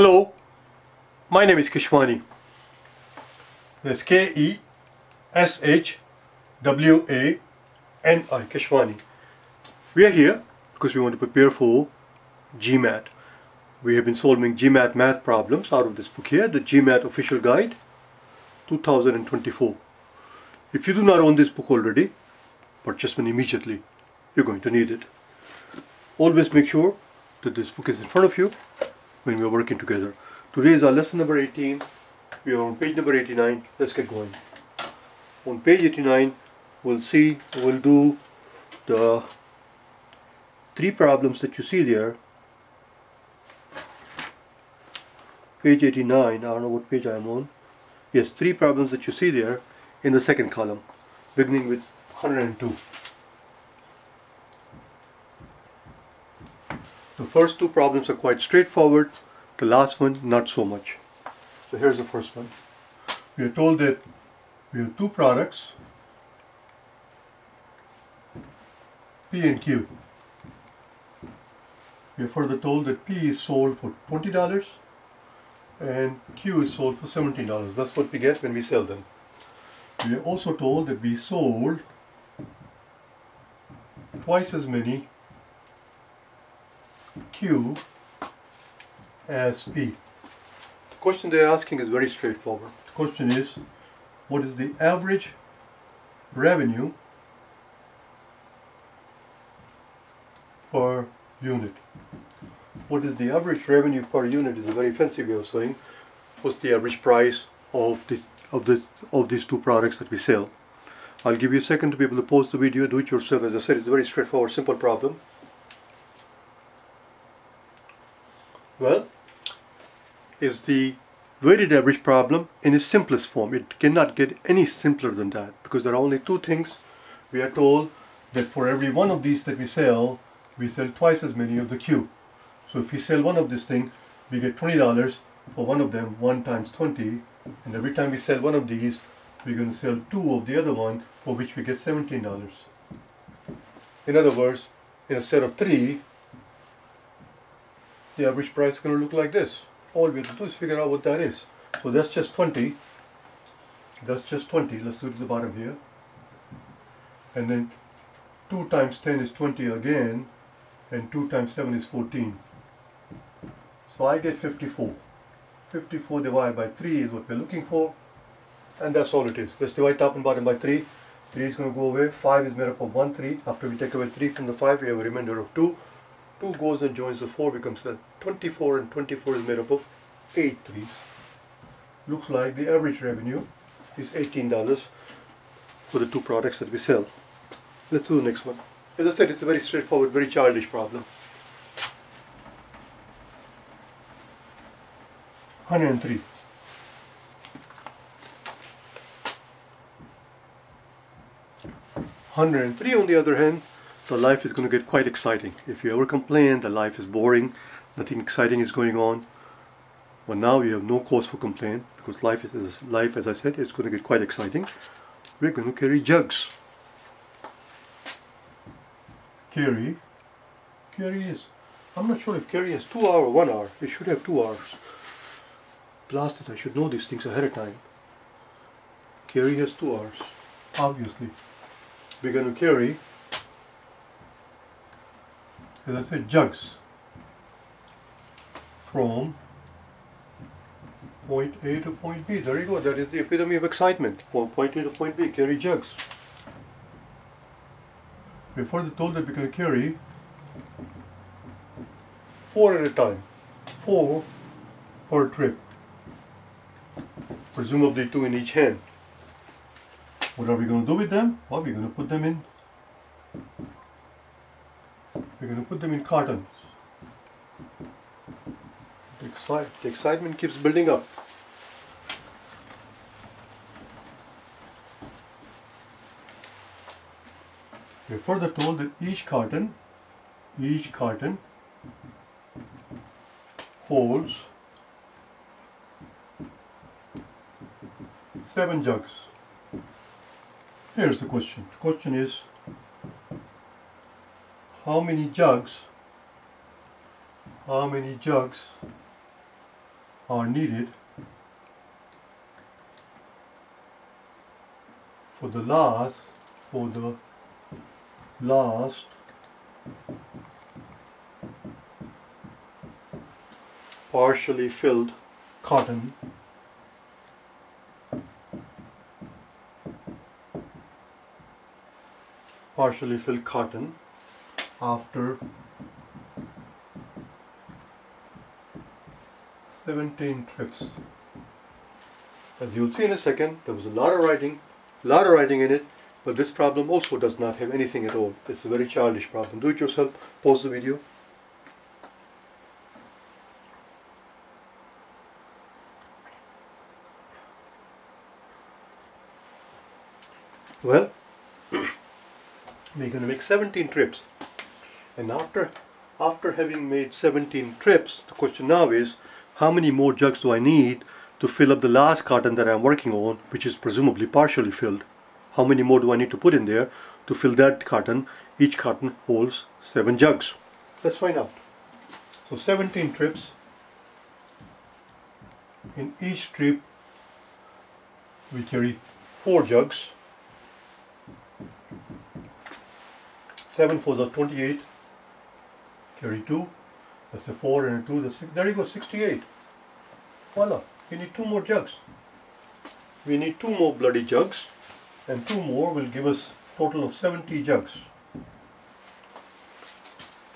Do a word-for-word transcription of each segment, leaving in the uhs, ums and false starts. Hello, my name is Keshwani. That's K E S H W A N I, Keshwani. We are here because we want to prepare for GMAT. We have been solving GMAT math problems out of this book here, the GMAT official guide twenty twenty-four. If you do not own this book already, purchase one immediately. You're going to need it. Always make sure that this book is in front of you when we are working together. Today is our lesson number eighteen. We are on page number eighty-nine. Let's get going. On page eighty-nine, we'll see, we'll do the three problems that you see there. Page eighty-nine, I don't know what page I am on. Yes, three problems that you see there in the second column, beginning with one hundred and two. The first two problems are quite straightforward, the last one not so much. So here's the first one. We are told that we have two products, P and Q. We are further told that P is sold for twenty dollars and Q is sold for seventeen dollars. That's what we get when we sell them. We are also told that we sold twice as many Q as P. The question they are asking is very straightforward. The question is, what is the average revenue per unit? What is the average revenue per unit is a very fancy way of saying what's the average price of the of the of these two products that we sell. I'll give you a second to be able to pause the video, do it yourself. As I said, it's a very straightforward, simple problem. Well, is the weighted average problem in its simplest form. It cannot get any simpler than that, because there are only two things. We are told that for every one of these that we sell, we sell twice as many of the Q. So if we sell one of this thing, we get twenty dollars for one of them, one times twenty. And every time we sell one of these, we're going to sell two of the other one, for which we get seventeen dollars. In other words, in a set of three, the average price is going to look like this. All we have to do is figure out what that is. So that's just twenty. That's just twenty. Let's do it to the bottom here. And then two times ten is twenty again. And two times seven is fourteen. So I get fifty-four. fifty-four divided by three is what we're looking for. And that's all it is. Let's divide top and bottom by three. three is going to go away. five is made up of one, three. After we take away three from the five, we have a remainder of two. two goes and joins the four, becomes that twenty-four, and twenty-four is made up of eight threes. Looks like the average revenue is eighteen dollars for the two products that we sell. Let's do the next one. As I said, it's a very straightforward, very childish problem. one hundred and three. one hundred and three, on the other hand, the life is going to get quite exciting. If you ever complain, the life is boring, nothing exciting is going on. Well, now you have no cause for complaint, because life, is, life, as I said, is going to get quite exciting. We're going to carry jugs. Carry. Carry is... I'm not sure if carry has two hours or one hour. It should have two hours. Blast it, I should know these things ahead of time. Carry has two hours, obviously. We're going to carry... as I said, jugs from point A to point B. There you go, that is the epitome of excitement. From point A to point B, carry jugs. We are further told that we can carry four at a time, four per trip, presumably two in each hand. What are we going to do with them? Well, we are going to put them in We're going to put them in cartons. The, excite the excitement keeps building up. We are further told that each carton, each carton holds seven jugs. Here's the question. The question is, how many jugs, how many jugs are needed for the last for the last partially filled cotton partially filled cotton after seventeen trips. As you'll see in a second, there was a lot of writing, a lot of writing in it, but this problem also does not have anything at all. It's a very childish problem. Do it yourself. Pause the video. Well, we're going to make seventeen trips, and after after having made seventeen trips, the question now is, how many more jugs do I need to fill up the last carton that I'm working on, which is presumably partially filled? How many more do I need to put in there to fill that carton? Each carton holds seven jugs. Let's find out. So seventeen trips. In each trip we carry four jugs. seven fours are twenty-eight, carry two, that's a four and a two, that's six. There you go, sixty-eight. Voila, we need two more jugs. We need two more bloody jugs, and two more will give us a total of seventy jugs.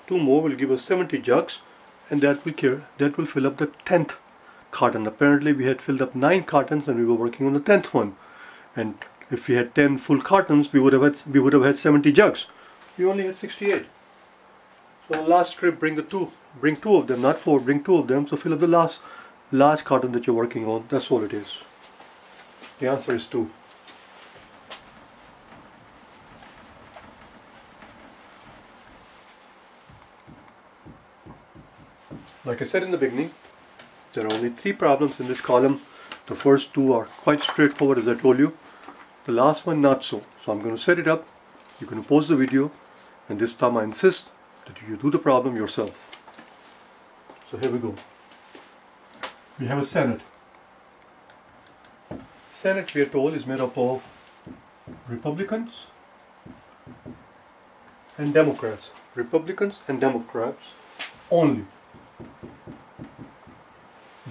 Two more will give us seventy jugs, and that will, carry, that will fill up the tenth carton. Apparently we had filled up nine cartons and we were working on the tenth one. And if we had ten full cartons, we would have had, we would have had seventy jugs. We only had sixty-eight. So the last trip, bring the two, bring two of them, not four, bring two of them. So fill up the last, last carton that you're working on. That's all it is. The answer is two. Like I said in the beginning, there are only three problems in this column. The first two are quite straightforward, as I told you. The last one, not so. So I'm going to set it up. You're going to pause the video, and this time I insist that you do the problem yourself. So here we go. We have a Senate. Senate, we are told, is made up of Republicans and Democrats. Republicans and Democrats only.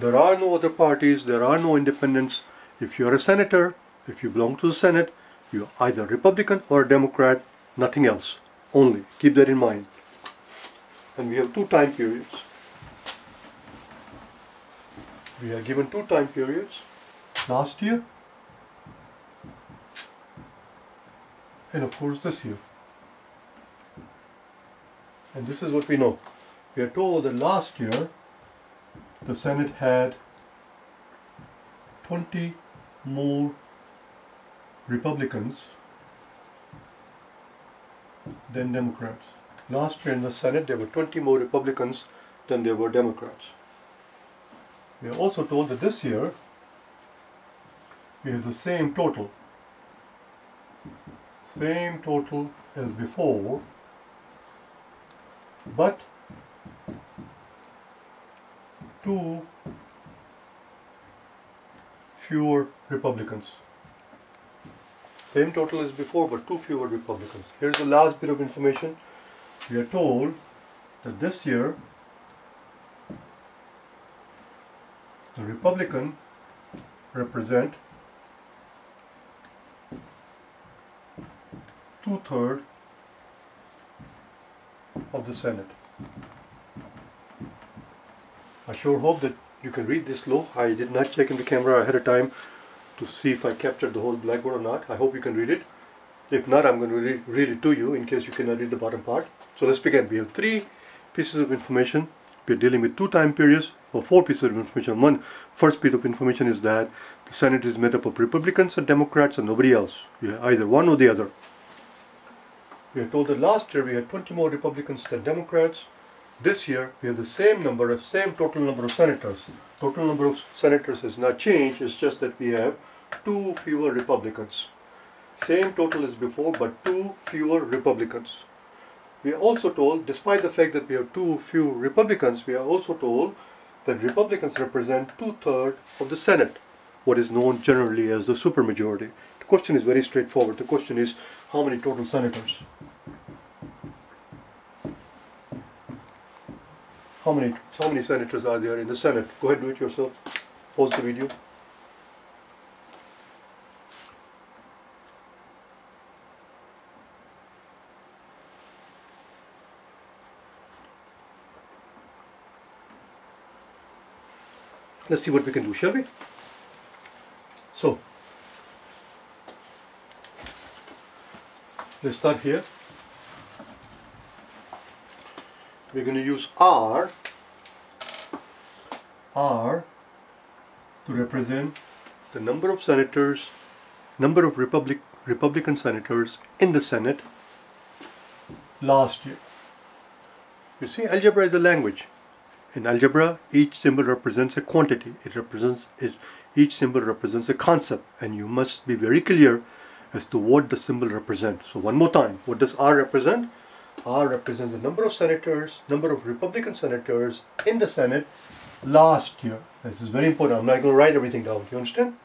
There are no other parties, there are no independents. If you are a senator, if you belong to the Senate, you're either Republican or Democrat, nothing else. Only. Keep that in mind. And we have two time periods. We are given two time periods. Last year. And of course this year. And this is what we know. We are told that last year the Senate had twenty more Republicans than Democrats. Last year in the Senate there were twenty more Republicans than there were Democrats. We are also told that this year we have the same total, same total as before, but two fewer Republicans. Same total as before, but two fewer Republicans. Here's the last bit of information. We are told that this year the Republican represent two-thirds of the Senate. I sure hope that you can read this slow. I did not check in the camera ahead of time to see if I captured the whole blackboard or not. I hope you can read it. If not, I'm going to re read it to you in case you cannot read the bottom part. So let's begin. We have three pieces of information. We're dealing with two time periods, or four pieces of information. One first bit of information is that the Senate is made up of Republicans and Democrats and nobody else. You have either one or the other. We are told that last year we had twenty more Republicans than Democrats. This year we have the same number, same total number of senators. Total number of senators has not changed, it's just that we have two fewer Republicans. Same total as before, but two fewer Republicans. We are also told, despite the fact that we have two few Republicans, we are also told that Republicans represent two-thirds of the Senate, what is known generally as the supermajority. The question is very straightforward. The question is, how many total senators? How many, how many senators are there in the Senate? Go ahead, do it yourself. Pause the video. Let's see what we can do, shall we? So, let's start here. We're going to use R, R to represent the number of senators, number of Republic, Republican senators in the Senate last year. You see, algebra is a language. In algebra, each symbol represents a quantity. It represents it, each symbol represents a concept, and you must be very clear as to what the symbol represents. So one more time, what does R represent? R represents the number of senators, number of Republican senators in the Senate last year. This is very important. I'm not going to write everything down. Do you understand?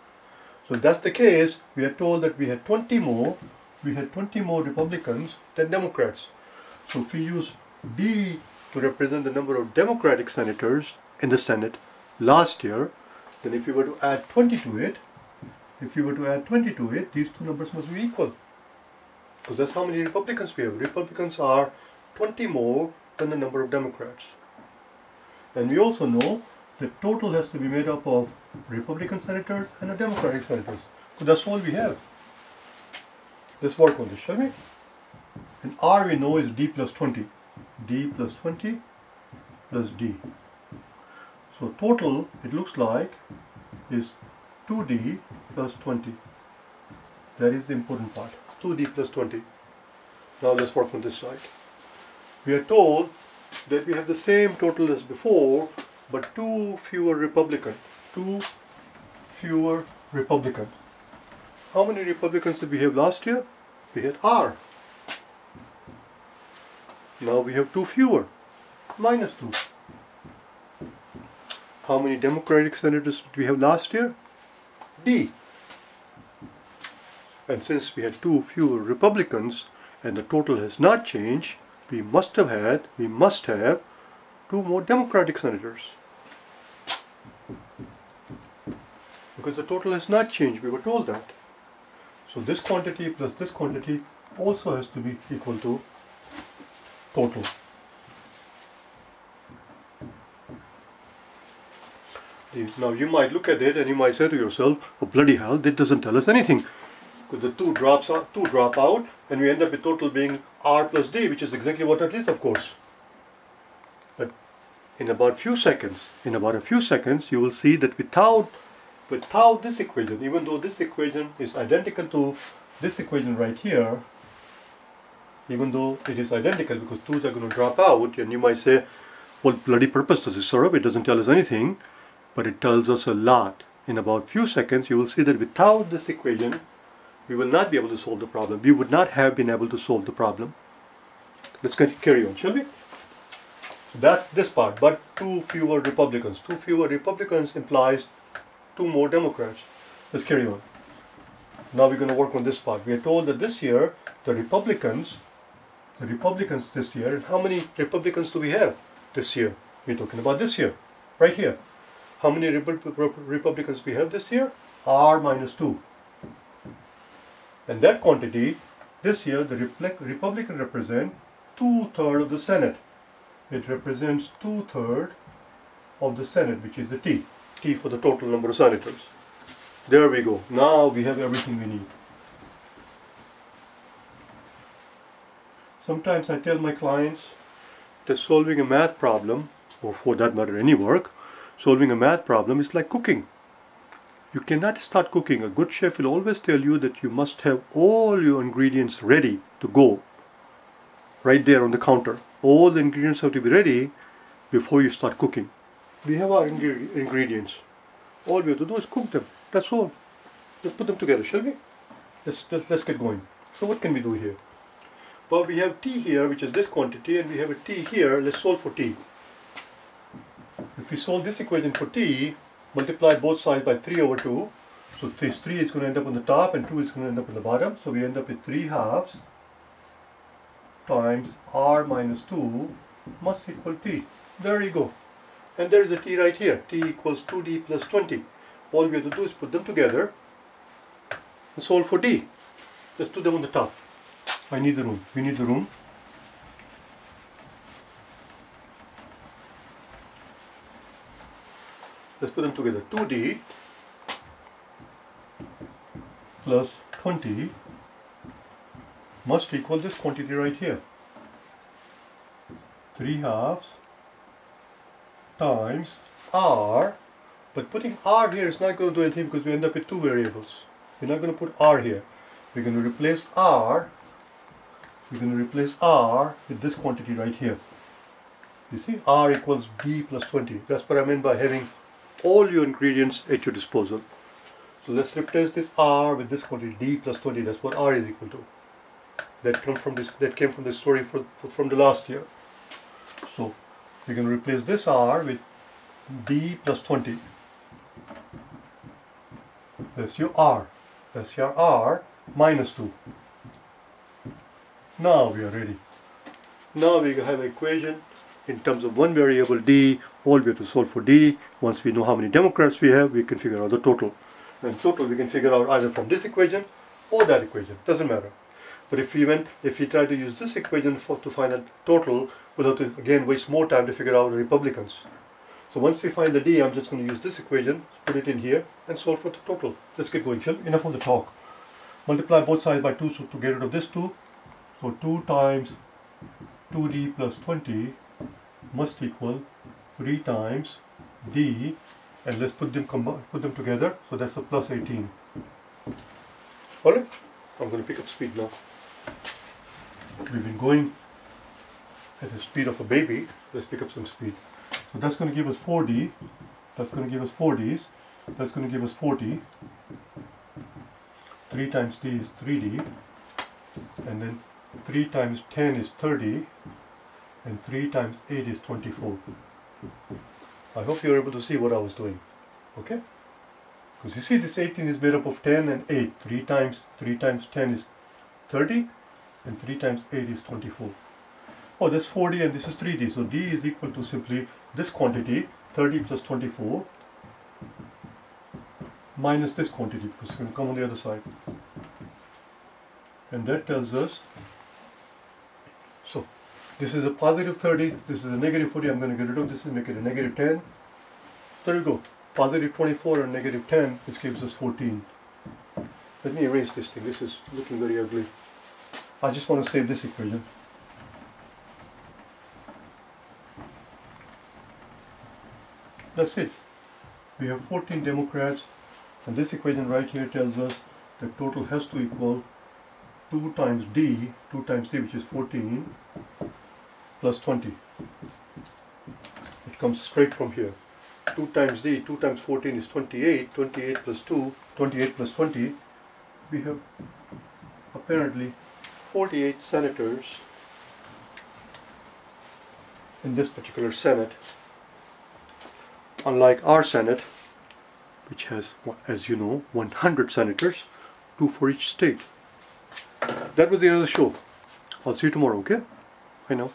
So if that's the case, we are told that we had twenty more. We had twenty more Republicans than Democrats. So if we use D to represent the number of Democratic senators in the Senate last year, then if you were to add twenty to it, if you were to add twenty to it, these two numbers must be equal. Because that's how many Republicans we have. Republicans are twenty more than the number of Democrats. And we also know the total has to be made up of Republican senators and a Democratic senators. So that's all we have. Let's work on this, shall we? And R we know is D plus twenty. D plus twenty plus D. So total, it looks like, is two D plus twenty. That is the important part. two D plus twenty. Now let's work on this side. We are told that we have the same total as before, but two fewer Republicans. Two fewer Republicans. How many Republicans did we have last year? We had R. Now we have two fewer, minus two. How many Democratic senators did we have last year? D. And since we had two fewer Republicans and the total has not changed, we must have had, we must have two more Democratic senators. Because the total has not changed, we were told that. So this quantity plus this quantity also has to be equal to total. Now you might look at it and you might say to yourself, oh bloody hell, that doesn't tell us anything. Because the two drops out, two drop out and we end up with total being R plus D, which is exactly what it is, of course. But in about few seconds, in about a few seconds, you will see that without without this equation, even though this equation is identical to this equation right here, even though it is identical because twos are going to drop out, and you might say, what bloody purpose does it serve? It doesn't tell us anything, but it tells us a lot. In about few seconds, you will see that without this equation, we will not be able to solve the problem. We would not have been able to solve the problem. Let's carry on, shall we? So that's this part, but two fewer Republicans. Two fewer Republicans implies two more Democrats. Let's carry on. Now we're going to work on this part. We are told that this year, the Republicans... The Republicans this year, and how many Republicans do we have this year? We're talking about this year, right here. How many Republicans we have this year? R minus two. And that quantity, this year, the Republican represent two-thirds of the Senate. It represents two-thirds of the Senate, which is the T. T for the total number of senators. There we go. Now we have everything we need. Sometimes I tell my clients that solving a math problem, or for that matter any work, solving a math problem is like cooking. You cannot start cooking. A good chef will always tell you that you must have all your ingredients ready to go, right there on the counter. All the ingredients have to be ready before you start cooking. We have our ingre- ingredients. All we have to do is cook them. That's all. Let's put them together, shall we? Let's, let's, let's get going. So what can we do here? Well, we have T here, which is this quantity, and we have a T here. Let's solve for T. If if we solve this equation for t, multiply both sides by three over two. So this three is going to end up on the top and two is going to end up on the bottom. So we end up with three halves times r minus two must equal t. There you go. And there is a t right here. T equals two d plus twenty. All we have to do is put them together and solve for d. Let's do them on the top. I need the room. We need the room. Let's put them together. two d plus twenty must equal this quantity right here. three halves times r. But putting r here is not going to do anything because we end up with two variables. We're not going to put r here. We're going to replace r. We're going to replace r with this quantity right here. You see, r equals b plus twenty. That's what I meant by having all your ingredients at your disposal. So let's replace this r with this quantity d plus twenty. That's what r is equal to. That come from this. That came from the story for, for, from the last year. So we're going to replace this r with d plus twenty. That's your r. That's your r minus two. Now we are ready. Now we have an equation in terms of one variable d. All we have to solve for d. Once we know how many Democrats we have, we can figure out the total. And total we can figure out either from this equation or that equation. Doesn't matter. But if we went, if we try to use this equation for to find a total, we'll have to again waste more time to figure out the Republicans. So once we find the d, I'm just going to use this equation, put it in here, and solve for the total. Let's get going, shall we? Enough of the talk. Multiply both sides by two, so to get rid of this two. So two times two d plus twenty must equal three times d. And let's put them put them together. So that's a plus eighteen. Alright, I'm going to pick up speed now. We've been going at the speed of a baby. Let's pick up some speed. So that's going to give us four d. That's going to give us four d's. That's going to give us forty. three times d is three d. And then three times ten is thirty. And three times eight is twenty-four. I hope you were able to see what I was doing, okay? Because you see this eighteen is made up of ten and eight. three times, three times ten is thirty and three times eight is twenty-four. Oh, that's four d and this is three d. So d is equal to simply this quantity, thirty plus twenty-four, minus this quantity, because it's going to come on the other side. And that tells us, so, this is a positive thirty, this is a negative forty, I'm going to get rid of this and make it a negative ten. There you go. Positive twenty-four and negative ten, this gives us fourteen. Let me erase this thing, this is looking very ugly. I just want to save this equation. That's it. We have fourteen Democrats, and this equation right here tells us that total has to equal two times d, two times d which is fourteen, plus twenty. It comes straight from here. two times d, two times fourteen is twenty-eight, twenty-eight plus two, twenty-eight plus twenty. We have apparently forty-eight senators in this particular Senate, unlike our Senate, which has, as you know, one hundred senators, two for each state. That was the end of the show. I'll see you tomorrow, okay? I know.